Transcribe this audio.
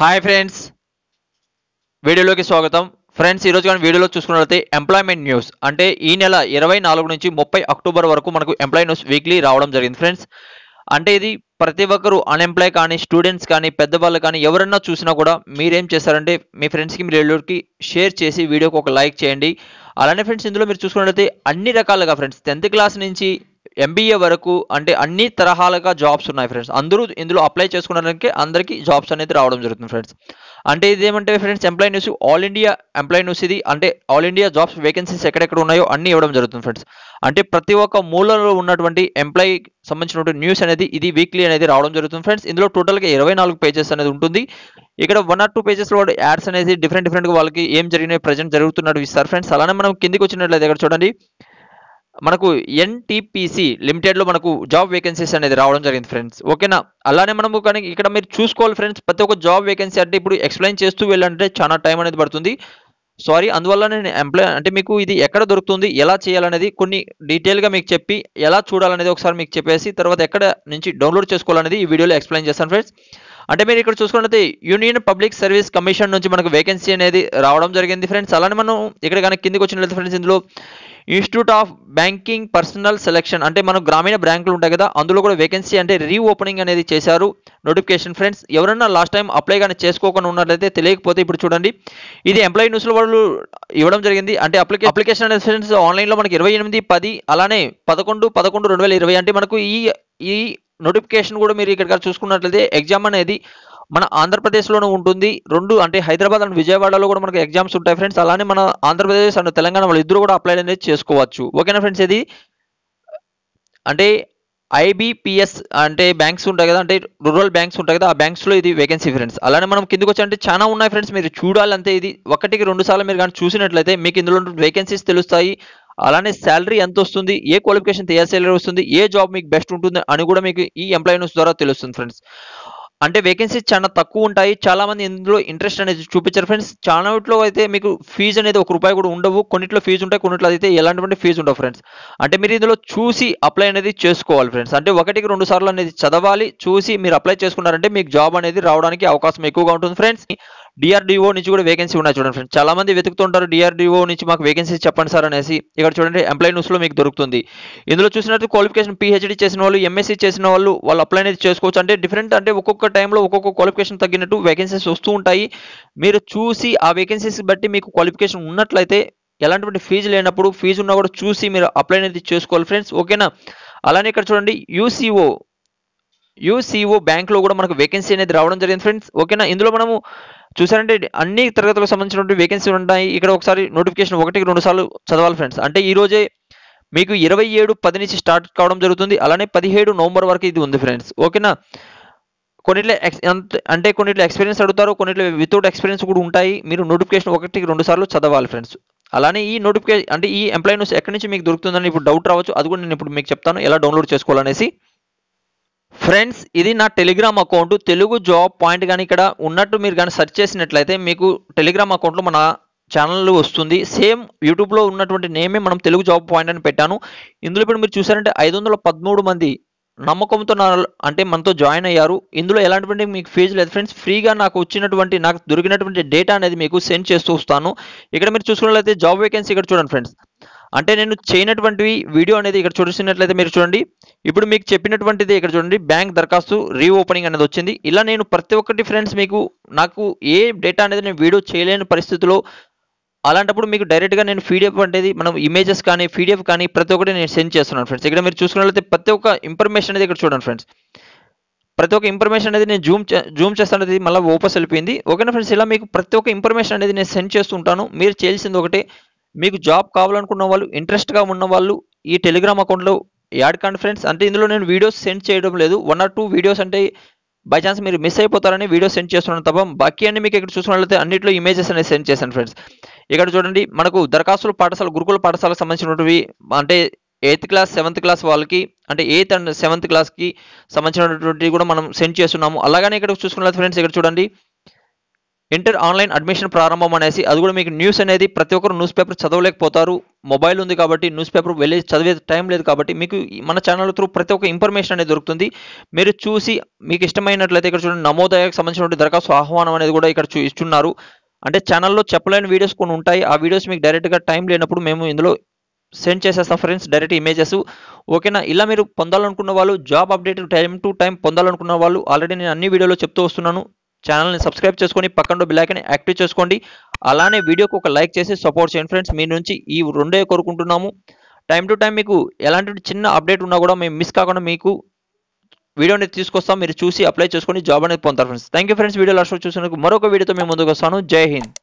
Hi friends, వీడియోలోకి స్వాగతం. Friends, ఈరోజు కానీ వీడియోలో చూసుకున్నట్లయితే ఎంప్లాయ్మెంట్ న్యూస్ అంటే ఈ నెల 24 నుంచి 30 అక్టోబర్ వరకు మనకు ఎంప్లాయ్ న్యూస్ వీక్లీ రావడం జరిగింది. ఫ్రెండ్స్, అంటే ఇది ప్రతి ఒక్కరు అన్ఎంప్లాయ్ కానీ స్టూడెంట్స్ కానీ పెద్దవాళ్ళు కానీ ఎవరైనా చూసినా కూడా మీరేం చేస్తారంటే మీ ఫ్రెండ్స్కి మీ రిలేటివ్కి షేర్ చేసి వీడియోకి ఒక లైక్ చేయండి. అలానే ఫ్రెండ్స్, ఇందులో మీరు చూసుకున్నట్లయితే అన్ని రకాలుగా ఫ్రెండ్స్ 10th క్లాస్ నుంచి MBA వరకు అంటే అన్ని తరహాలుగా జాబ్స్ ఉన్నాయి ఫ్రెండ్స్. అందరూ ఇందులో అప్లై చేసుకున్నారంటే అందరికీ జాబ్స్ అనేది రావడం జరుగుతుంది ఫ్రెండ్స్. అంటే ఇదేమంటే friends employ news all India employ news ఇది. అంటే ఆల్ ఇండియా జాబ్స్ వేకెన్సీస్ ఎక్కడెక్కడ ఉన్నాయో అన్ని ఇవ్వడం జరుగుతుంది ఫ్రెండ్స్. అంటే ప్రతి ఒక్క మూలలో ఉన్నటువంటి ఎంప్లాయ్ సంబంధించినటువంటి న్యూస్ అనేది ఇది వీక్లీ అనేది రావడం జరుగుతుంది ఫ్రెండ్స్. ఇందులో టోటల్గా 24 పేజెస్ అనేది ఉంటుంది. ఇక్కడ 1 or 2 పేజెస్లో యాడ్స్ అనేది డిఫరెంట్గా వాళ్ళకి ఏం జరిగినాయి ప్రజెంట్ జరుగుతున్నట్టు ఇస్తారు ఫ్రెండ్స్. అలానే మనం కిందికి వచ్చినట్లయితే ఇక్కడ చూడండి, మనకు NTPC లిమిటెడ్లో మనకు జాబ్ వేకెన్సీస్ అనేది రావడం జరిగింది ఫ్రెండ్స్. ఓకేనా. అలానే మనము కానీ ఇక్కడ మీరు చూసుకోవాలి ఫ్రెండ్స్, ప్రతి ఒక్క జాబ్ వేకెన్సీ అంటే ఇప్పుడు ఎక్స్ప్లెయిన్ చేస్తూ వెళ్ళాలంటే చాలా టైం అనేది పడుతుంది. సారీ, అందువల్ల నేను ఎంప్లాయ్ అంటే మీకు ఇది ఎక్కడ దొరుకుతుంది, ఎలా చేయాలనేది కొన్ని డీటెయిల్గా మీకు చెప్పి ఎలా చూడాలనేది ఒకసారి మీకు చెప్పేసి తర్వాత ఎక్కడ నుంచి డౌన్లోడ్ చేసుకోవాలనేది ఈ వీడియోలో ఎక్స్ప్లెయిన్ చేస్తాను ఫ్రెండ్స్. అంటే మీరు ఇక్కడ చూసుకున్నట్లయితే యూనియన్ పబ్లిక్ సర్వీస్ కమిషన్ నుంచి మనకు వేకెన్సీ అనేది రావడం జరిగింది ఫ్రెండ్స్. అలానే మనం ఇక్కడ కానీ కిందికి వచ్చినట్లయితే ఫ్రెండ్స్, ఇందులో institute of banking personnel selection అంటే మనం గ్రామీణ బ్యాంకులు ఉంటాయి కదా, అందులో కూడా వేకెన్సీ అంటే రీఓపెనింగ్ అనేది చేశారు నోటిఫికేషన్ ఫ్రెండ్స్. ఎవరైనా లాస్ట్ టైం అప్లై కానీ చేసుకోకుండా ఉన్నట్లయితే తెలియకపోతే ఇప్పుడు చూడండి, ఇది ఎంప్లాయీ న్యూస్లో వాళ్ళు ఇవ్వడం జరిగింది. అంటే అప్లికేషన్ అనేది ఫ్రెండ్స్ ఆన్లైన్లో మనకి 28/10 అలానే 11/11/2020. అంటే మనకు ఈ నోటిఫికేషన్ కూడా మీరు ఇక్కడ చూసుకున్నట్లయితే ఎగ్జామ్ అనేది మన ఆంధ్రప్రదేశ్లోనే ఉంటుంది. 2 అంటే హైదరాబాద్ అండ్ విజయవాడలో కూడా మనకు ఎగ్జామ్స్ ఉంటాయి ఫ్రెండ్స్. అలానే మన ఆంధ్రప్రదేశ్ అండ్ తెలంగాణ వాళ్ళు ఇద్దరు కూడా అప్లై అనేది చేసుకోవచ్చు. ఓకేనా ఫ్రెండ్స్. ఇది అంటే IBPS అంటే బ్యాంక్స్ ఉంటాయి కదా, అంటే రూరల్ బ్యాంక్స్ ఉంటాయి కదా, ఆ బ్యాంక్స్లో ఇది వేకెన్సీ ఫ్రెండ్స్. అలానే మనం కిందకు వచ్చారంటే చాలా ఉన్నాయి ఫ్రెండ్స్, మీరు చూడాలంటే ఇది 1-2 సార్లు మీరు కానీ చూసినట్లయితే మీకు ఇందులో వేకెన్సీస్ తెలుస్తాయి. అలానే శాలరీ ఎంత వస్తుంది, ఏ క్వాలిఫికేషన్ ఏ శాలరీ వస్తుంది, ఏ జాబ్ మీకు బెస్ట్ ఉంటుంది అని కూడా మీకు ఈ ఎంప్లాయ్ న్యూస్ ద్వారా తెలుస్తుంది ఫ్రెండ్స్. అంటే వేకెన్సీస్ చాలా తక్కువ ఉంటాయి, చాలా మంది ఇందులో ఇంట్రెస్ట్ అనేది చూపించారు ఫ్రెండ్స్. చాలా వీటిలో అయితే మీకు ఫీజు అనేది ₹1 కూడా ఉండవు, కొన్నిట్లో ఫీజు ఉంటాయి, కొన్నిట్లో అయితే ఎలాంటి ఫీజు ఉండవు ఫ్రెండ్స్. అంటే మీరు ఇందులో చూసి అప్లై అనేది చేసుకోవాలి ఫ్రెండ్స్. అంటే 1-2 సార్లు అనేది చదవాలి, చూసి మీరు అప్లై చేసుకున్నారంటే మీకు జాబ్ అనేది రావడానికి అవకాశం ఎక్కువగా ఉంటుంది ఫ్రెండ్స్. DRDO నుంచి కూడా వేకెన్సీ ఉన్నాయి చూడండి ఫ్రెండ్స్. చాలా మంది వెతుకుతుంటారు DRDO నుంచి మాకు వేకెన్సీ చెప్పండి సార్ అనేసి. ఇక్కడ చూడండి ఎంప్లాయ్ న్యూస్లో మీకు దొరుకుతుంది. ఇందులో చూసినట్టు క్వాలిఫికేషన్ PhD చేసిన వాళ్ళు, MSc చేసిన వాళ్ళు అప్లై అనేది చేసుకోవచ్చు. అంటే డిఫరెంట్ అంటే ఒక్కొక్క టైంలో ఒక్కొక్క క్వాలిఫికేషన్ తగ్గినట్టు వేకెన్సీస్ వస్తూ ఉంటాయి. మీరు చూసి ఆ వేకెన్సీస్ బట్టి మీకు క్వాలిఫికేషన్ ఉన్నట్లయితే ఎలాంటి ఫీజు లేనప్పుడు, ఫీజు ఉన్నా కూడా చూసి మీరు అప్లై అనేది చేసుకోవాలి ఫ్రెండ్స్. ఓకేనా. అలానే ఇక్కడ చూడండి UCO బ్యాంక్లో కూడా మనకు వేకెన్సీ అనేది రావడం జరిగింది ఫ్రెండ్స్. ఓకేనా. ఇందులో మనము చూసారంటే అన్ని తరగతులకు సంబంధించినటువంటి వేకెన్సీలు ఉంటాయి. ఇక్కడ ఒకసారి నోటిఫికేషన్ 1-2 సార్లు చదవాలి ఫ్రెండ్స్. అంటే ఈ రోజే మీకు 27/10 నుంచి స్టార్ట్ కావడం జరుగుతుంది. అలానే 17 నవంబర్ వరకు ఇది ఉంది ఫ్రెండ్స్. ఓకేనా. కొన్నిట్లో అంటే కొన్నిట్లో ఎక్స్పీరియన్స్ అడుగుతారు, కొన్నిట్లో వితౌట్ ఎక్స్పీరియన్స్ కూడా ఉంటాయి. మీరు నోటిఫికేషన్ 1-2 సార్లు చదవాలి ఫ్రెండ్స్. అలానే ఈ నోటిఫికేషన్ అంటే ఈ ఎంప్లాయ్ న్యూస్ ఎక్కడి నుంచి మీకు దొరుకుతుందని ఇప్పుడు డౌట్ రావచ్చు, అది కూడా నేను ఇప్పుడు మీకు చెప్తాను ఎలా డౌన్లోడ్ చేసుకోవాలనేసి ఫ్రెండ్స్. ఇది నా Telegram account Telugu job point కానీ ఇక్కడ ఉన్నట్టు మీరు కానీ సెర్చ్ చేసినట్లయితే మీకు టెలిగ్రామ్ అకౌంట్లో మన ఛానల్ వస్తుంది. సేమ్ యూట్యూబ్లో ఉన్నటువంటి నేమే మనం తెలుగు జాబ్ పాయింట్ అని పెట్టాను. ఇందులో ఇప్పుడు మీరు చూసారంటే 513 మంది నమ్మకంతో అంటే మనతో జాయిన్ అయ్యారు. ఇందులో ఎలాంటి మీకు ఫీజు లేదు ఫ్రెండ్స్. ఫ్రీగా నాకు దొరికినటువంటి డేటా అనేది మీకు సెండ్ చేస్తూ వస్తాను. ఇక్కడ మీరు చూసుకున్నట్లయితే జాబ్ వేకెన్సీ ఇక్కడ చూడండి ఫ్రెండ్స్. అంటే నేను చేయనటువంటివి వీడియో అనేది ఇక్కడ చూసినట్లయితే మీరు చూడండి, ఇప్పుడు మీకు చెప్పినటువంటిది ఇక్కడ చూడండి, బ్యాంక్ దరఖాస్తు రీఓపెనింగ్ అనేది వచ్చింది. ఇలా నేను ప్రతి ఒక్కటి ఫ్రెండ్స్ మీకు నాకు ఏ డేటా అనేది నేను వీడియో చేయలేని పరిస్థితిలో అలాంటప్పుడు మీకు డైరెక్ట్గా నేను PDF అనేది మనం ఇమేజెస్ కానీ PDF కానీ ప్రతి ఒక్కటి నేను సెండ్ చేస్తున్నాను ఫ్రెండ్స్. ఇక్కడ మీరు చూసుకున్నట్లయితే ప్రతి ఒక్క ఇన్ఫర్మేషన్ అనేది ఇక్కడ చూడండి ఫ్రెండ్స్. ప్రతి ఒక్క ఇన్ఫర్మేషన్ అనేది నేను జూమ్ చేస్తాను, అనేది మళ్ళీ ఓపెన్ అయిపోయింది. ఓకేనా ఫ్రెండ్స్. ఇలా మీకు ప్రతి ఒక్క ఇన్ఫర్మేషన్ అనేది నేను సెండ్ చేస్తుంటాను. మీరు చేయాల్సింది ఒకటే, మీకు జాబ్ కావాలనుకున్న వాళ్ళు, ఇంట్రెస్ట్గా ఉన్న వాళ్ళు ఈ టెలిగ్రామ్ అకౌంట్లో యాడ్ కాండి ఫ్రెండ్స్. అంటే ఇందులో నేను వీడియోస్ సెండ్ చేయడం లేదు. 1 or 2 వీడియోస్ అంటే బై ఛాన్స్ మీరు మిస్ అయిపోతారని వీడియో సెండ్ చేస్తున్నాను తప్ప బాకీ అన్ని మీకు ఇక్కడ చూసినట్లయితే అన్నింటిలో ఇమేజెస్ అనేది సెండ్ చేశాను ఫ్రెండ్స్. ఇక్కడ చూడండి మనకు దరఖాస్తులు పాఠశాల గురుకుల పాఠశాలకు సంబంధించినవి అంటే 8th class 7th class వాళ్ళకి అంటే 8th and 7th classకి సంబంధించినటువంటి కూడా మనం సెండ్ చేస్తున్నాము. అలాగనే ఇక్కడ చూసుకున్నట్లయితే ఫ్రెండ్స్ ఇక్కడ చూడండి Enter online admission ప్రారంభం అనేసి అది కూడా మీకు న్యూస్ అనేది ప్రతి ఒక్కరు న్యూస్ పేపర్ చదవలేకపోతారు మొబైల్ ఉంది కాబట్టి న్యూస్ పేపర్ వెళ్ళే చదివే టైం లేదు కాబట్టి మీకు మన ఛానల్ త్రూ ప్రతి ఒక్క ఇన్ఫర్మేషన్ అనేది దొరుకుతుంది మీరు చూసి మీకు ఇష్టమైనట్లయితే ఇక్కడ చూడండి నమోదయానికి సంబంధించిన దరఖాస్తు ఆహ్వానం అనేది కూడా ఇక్కడ చూస్తున్నారు అంటే ఛానల్లో చెప్పలేని వీడియోస్ కొన్ని ఉంటాయి ఆ వీడియోస్ మీకు డైరెక్ట్ గా టైం లేనప్పుడు మేము ఇందులో సెండ్ చేసేస్తాం ఫ్రెండ్స్ డైరెక్ట్ ఇమేజెస్ ఓకేనా ఇలా మీరు పొందాలనుకున్న వాళ్ళు job update time to time పొందాలనుకున్న వాళ్ళు ఆల్రెడీ నేను అన్ని వీడియోలో చెప్తూ వస్తున్నాను ఛానల్ ని సబ్స్క్రైబ్ చేసుకొని పక్కన బెల్ ఐకాన్ ని యాక్టివ్ చేసుకోండి అలానే వీడియోకి ఒక లైక్ చేసి సపోర్ట్ చేయండి ఫ్రెండ్స్ మీ నుంచి ఈ రెండే కోరుకుంటున్నాము టైం టు టైం మీకు ఎలాంటి చిన్న అప్డేట్ ఉన్నా కూడా మేము మిస్ కాకుండా మీకు వీడియోని తీసుకొస్తాం మీరు చూసి అప్లై చేసుకొని జాబ్ అనేది పొందుతారు friends thank you friends video last వరకు చూసినందుకు మరొక వీడియోతో మేము ముందుకు వస్తాను జై హింద్